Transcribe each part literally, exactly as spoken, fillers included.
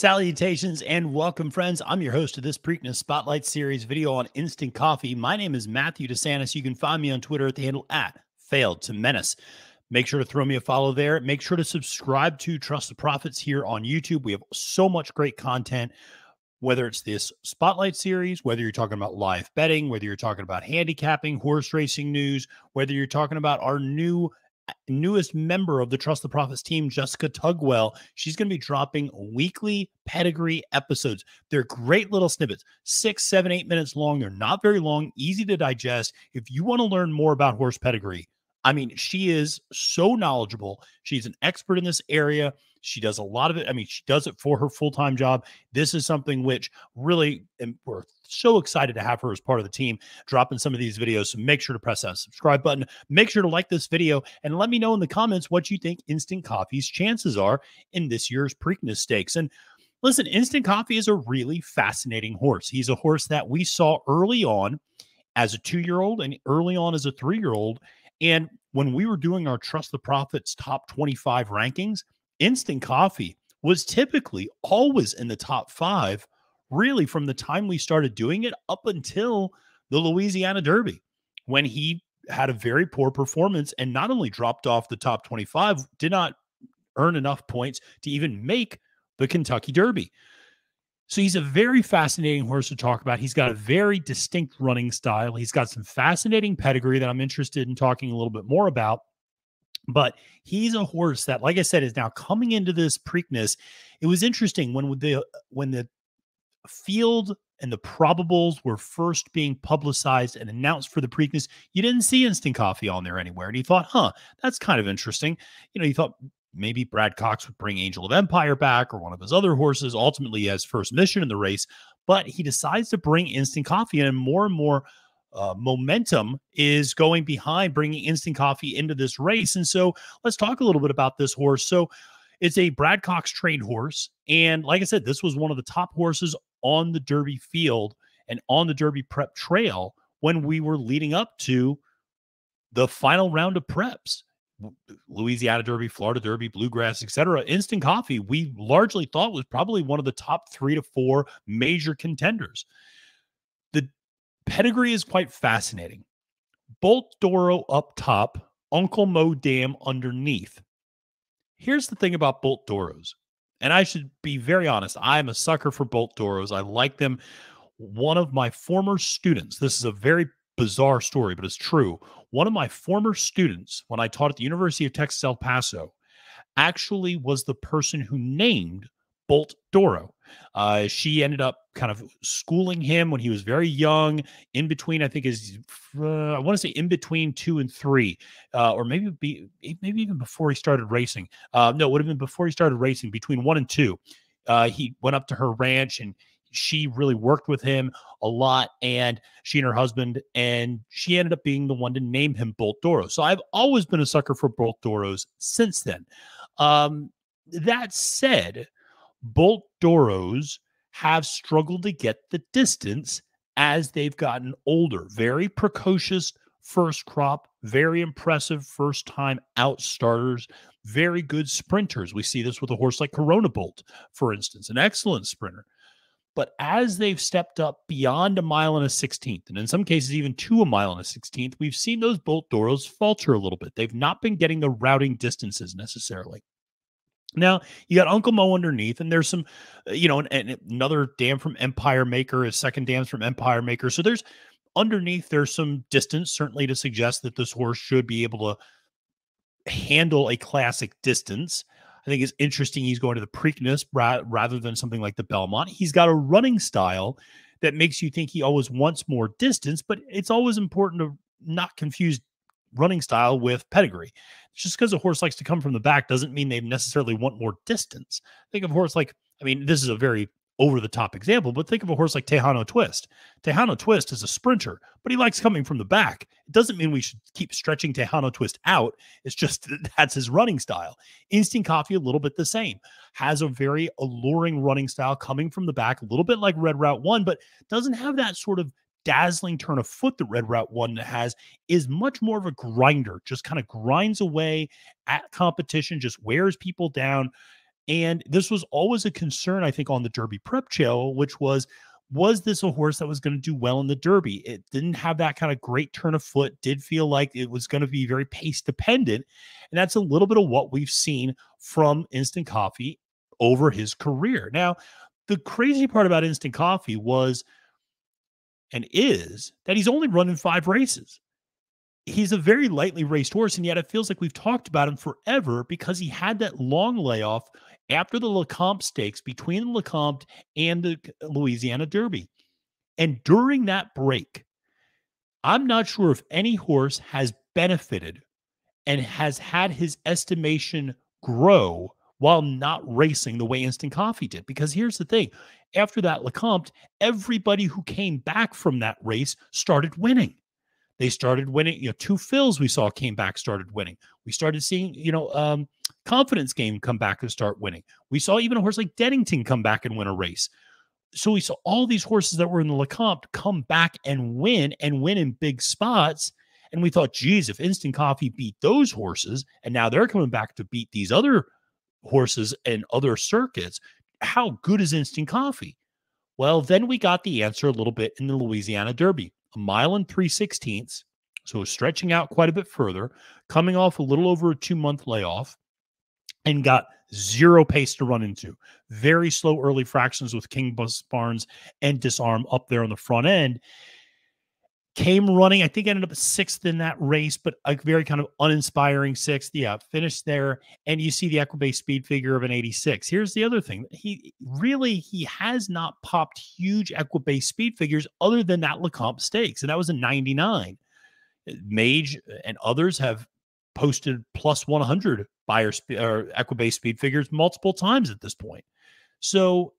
Salutations and welcome, friends. I'm your host of this Preakness Spotlight Series video on Instant Coffee. My name is Matthew DeSantis. You can find me on Twitter at the handle at Failed to Menace. Make sure to throw me a follow there. Make sure to subscribe to Trust the Prophets here on YouTube. We have so much great content, whether it's this Spotlight Series, whether you're talking about live betting, whether you're talking about handicapping, horse racing news, whether you're talking about our new newest member of the Trust the Prophets team, Jessica Tugwell. She's going to be dropping weekly pedigree episodes. They're great little snippets, six, seven, eight minutes long. They're not very long, easy to digest. If you want to learn more about horse pedigree, I mean, she is so knowledgeable. She's an expert in this area. She does a lot of it. I mean, she does it for her full-time job. This is something which really, and we're so excited to have her as part of the team, dropping some of these videos. So make sure to press that subscribe button. Make sure to like this video and let me know in the comments what you think Instant Coffee's chances are in this year's Preakness Stakes. And listen, Instant Coffee is a really fascinating horse. He's a horse that we saw early on as a two-year-old and early on as a three-year-old. And when we were doing our Trust the Prophets top twenty-five rankings, Instant Coffee was typically always in the top five, really from the time we started doing it up until the Louisiana Derby, when he had a very poor performance and not only dropped off the top twenty-five, did not earn enough points to even make the Kentucky Derby. So he's a very fascinating horse to talk about. He's got a very distinct running style. He's got some fascinating pedigree that I'm interested in talking a little bit more about. But he's a horse that, like I said, is now coming into this Preakness. It was interesting when the when the field and the probables were first being publicized and announced for the Preakness, you didn't see Instant Coffee on there anywhere. And you thought, huh, that's kind of interesting. You know, you thought maybe Brad Cox would bring Angel of Empire back or one of his other horses. Ultimately, he has First Mission in the race, but he decides to bring Instant Coffee in, and more and more uh, momentum is going behind bringing Instant Coffee into this race. And so let's talk a little bit about this horse. So it's a Brad Cox trained horse. And like I said, this was one of the top horses on the Derby field and on the Derby prep trail when we were leading up to the final round of preps. Louisiana Derby, Florida Derby, Bluegrass, et cetera. Instant Coffee, we largely thought was probably one of the top three to four major contenders. The pedigree is quite fascinating. Bolt d'Oro up top, Uncle Mo Dam underneath. Here's the thing about Bolt d'Oros, and I should be very honest, I'm a sucker for Bolt d'Oros. I like them. One of my former students, this is a very bizarre story, but it's true. One of my former students, when I taught at the University of Texas, El Paso, actually was the person who named Bolt d'Oro. Uh, she ended up kind of schooling him when he was very young, in between, I think is, uh, I want to say in between two and three, uh, or maybe be, maybe even before he started racing. Uh, no, it would have been before he started racing, between one and two. Uh, he went up to her ranch and she really worked with him a lot, and she and her husband, and she ended up being the one to name him Bolt d'Oro. So I've always been a sucker for Bolt d'Oros since then. Um, that said, Bolt d'Oros have struggled to get the distance as they've gotten older. Very precocious first crop, very impressive first time out starters, very good sprinters. We see this with a horse like Corona Bolt, for instance, an excellent sprinter. But as they've stepped up beyond a mile and a sixteenth, and in some cases even to a mile and a sixteenth, we've seen those Bolt d'Oros falter a little bit. They've not been getting the routing distances necessarily. Now, you got Uncle Mo underneath, and there's some, you know, an, an, another dam from Empire Maker, his second dam's from Empire Maker. So there's underneath, there's some distance, certainly to suggest that this horse should be able to handle a classic distance. I think it's interesting he's going to the Preakness rather than something like the Belmont. He's got a running style that makes you think he always wants more distance, but it's always important to not confuse running style with pedigree. Just because a horse likes to come from the back doesn't mean they necessarily want more distance. Think of a horse like, I mean, this is a very over-the-top example, but think of a horse like Tejano Twist. Tejano Twist is a sprinter, but he likes coming from the back. It doesn't mean we should keep stretching Tejano Twist out. It's just that that's his running style. Instant Coffee, a little bit the same. Has a very alluring running style coming from the back, a little bit like Red Route One, but doesn't have that sort of dazzling turn of foot that Red Route One has. Is much more of a grinder, just kind of grinds away at competition, just wears people down. And this was always a concern, I think, on the Derby Prep Channel, which was, was this a horse that was going to do well in the Derby? It didn't have that kind of great turn of foot, did feel like it was going to be very pace dependent. And that's a little bit of what we've seen from Instant Coffee over his career. Now, the crazy part about Instant Coffee was and is that he's only run in five races. He's a very lightly raced horse, and yet it feels like we've talked about him forever because he had that long layoff after the Lecomte Stakes between the Lecomte and the Louisiana Derby. And during that break, I'm not sure if any horse has benefited and has had his estimation grow while not racing the way Instant Coffee did. Because here's the thing. After that Lecomte, everybody who came back from that race started winning. They started winning. You know, Two Fills we saw came back, started winning. We started seeing, you know, um, Confidence Game come back and start winning. We saw even a horse like Dennington come back and win a race. So we saw all these horses that were in the Lecomte come back and win and win in big spots. And we thought, geez, if Instant Coffee beat those horses, and now they're coming back to beat these other horses and other circuits, how good is Instant Coffee? Well, then we got the answer a little bit in the Louisiana Derby. A mile and three sixteenths, so stretching out quite a bit further, coming off a little over a two-month layoff, and got zero pace to run into. Very slow early fractions with King Buzz Barnes and Disarm up there on the front end. Came running, I think ended up sixth in that race, but a very kind of uninspiring sixth. Yeah, finished there, and you see the Equibase speed figure of an eighty-six. Here's the other thing. He really, he has not popped huge Equibase speed figures other than that Lecomte Stakes, and that was a ninety-nine. Mage and others have posted plus one hundred buyer or Equibase speed figures multiple times at this point. So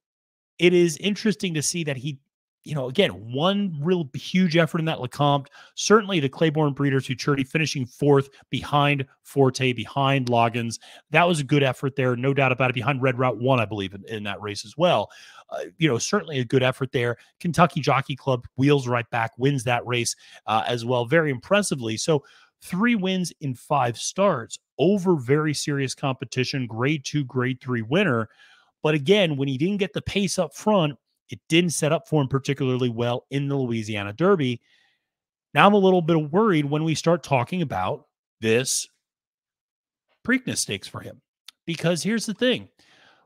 it is interesting to see that he, you know, again, one real huge effort in that Lecomte, certainly the Claiborne Breeders' Futurity finishing fourth behind Forte, behind Loggins. That was a good effort there, no doubt about it, behind Red Route One, I believe, in, in that race as well. Uh, you know, certainly a good effort there. Kentucky Jockey Club wheels right back, wins that race uh, as well, very impressively. So three wins in five starts over very serious competition, grade two, grade three winner. But again, when he didn't get the pace up front, it didn't set up for him particularly well in the Louisiana Derby. Now I'm a little bit worried when we start talking about this Preakness Stakes for him. Because here's the thing.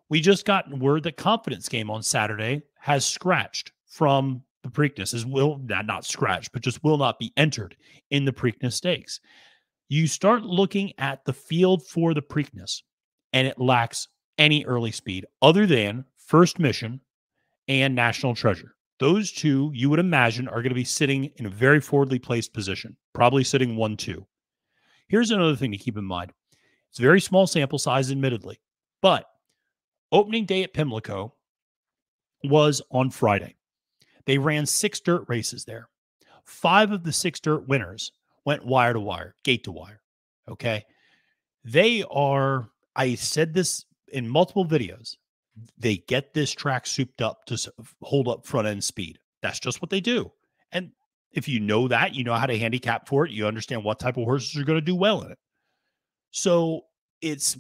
We just got word that Confidence Game on Saturday has scratched from the Preakness. Is will not, not scratched, but just will not be entered in the Preakness Stakes. You start looking at the field for the Preakness, and it lacks any early speed other than First Mission and National Treasure. Those two, you would imagine, are going to be sitting in a very forwardly placed position, probably sitting one, two. Here's another thing to keep in mind. It's a very small sample size, admittedly, but opening day at Pimlico was on Friday. They ran six dirt races there. Five of the six dirt winners went wire to wire, gate to wire. Okay. They are, I said this in multiple videos, they get this track souped up to hold up front end speed. That's just what they do. And if you know that, you know how to handicap for it. You understand what type of horses are going to do well in it. So it's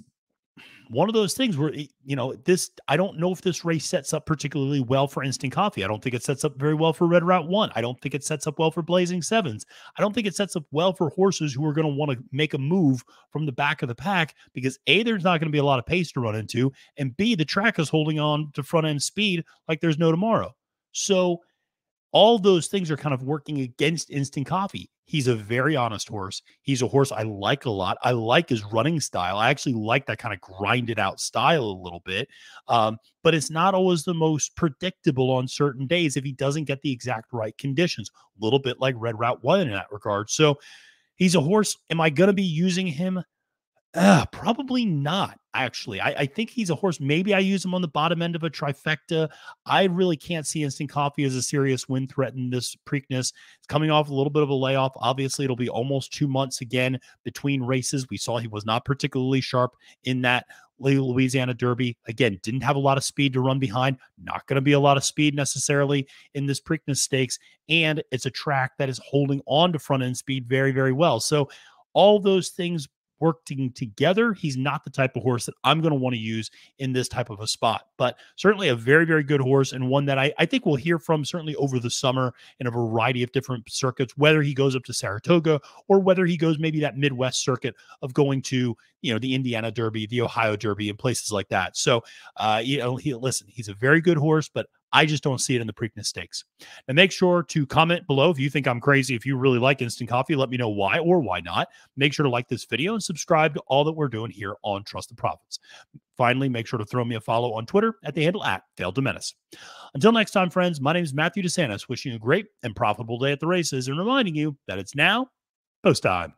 one of those things where, you know, this, I don't know if this race sets up particularly well for Instant Coffee. I don't think it sets up very well for Red Route One. I don't think it sets up well for Blazing Sevens. I don't think it sets up well for horses who are going to want to make a move from the back of the pack because A, there's not going to be a lot of pace to run into, and B, the track is holding on to front end speed like there's no tomorrow. So all those things are kind of working against Instant Coffee. He's a very honest horse. He's a horse I like a lot. I like his running style. I actually like that kind of grinded out style a little bit. Um, but it's not always the most predictable on certain days if he doesn't get the exact right conditions. A little bit like Red Route One in that regard. So he's a horse. Am I going to be using him? Uh, probably not, actually. I, I think he's a horse. Maybe I use him on the bottom end of a trifecta. I really can't see Instant Coffee as a serious win threat in this Preakness. It's coming off a little bit of a layoff. Obviously, it'll be almost two months again between races. We saw he was not particularly sharp in that Louisiana Derby. Again, didn't have a lot of speed to run behind. Not going to be a lot of speed necessarily in this Preakness Stakes. And it's a track that is holding on to front end speed very, very well. So all those things working together, he's not the type of horse that I'm going to want to use in this type of a spot. But certainly a very, very good horse, and one that I, I think we'll hear from certainly over the summer in a variety of different circuits, whether he goes up to Saratoga or whether he goes maybe that Midwest circuit of going to, you know, the Indiana Derby, the Ohio Derby, and places like that. So, uh, you know, he, listen, he's a very good horse, but I just don't see it in the Preakness Stakes. And make sure to comment below if you think I'm crazy. If you really like Instant Coffee, let me know why or why not. Make sure to like this video and subscribe to all that we're doing here on Trust the Prophets. Finally, make sure to throw me a follow on Twitter at the handle at Failed to Menace. Until next time, friends, my name is Matthew DeSantis, wishing you a great and profitable day at the races and reminding you that it's now post time.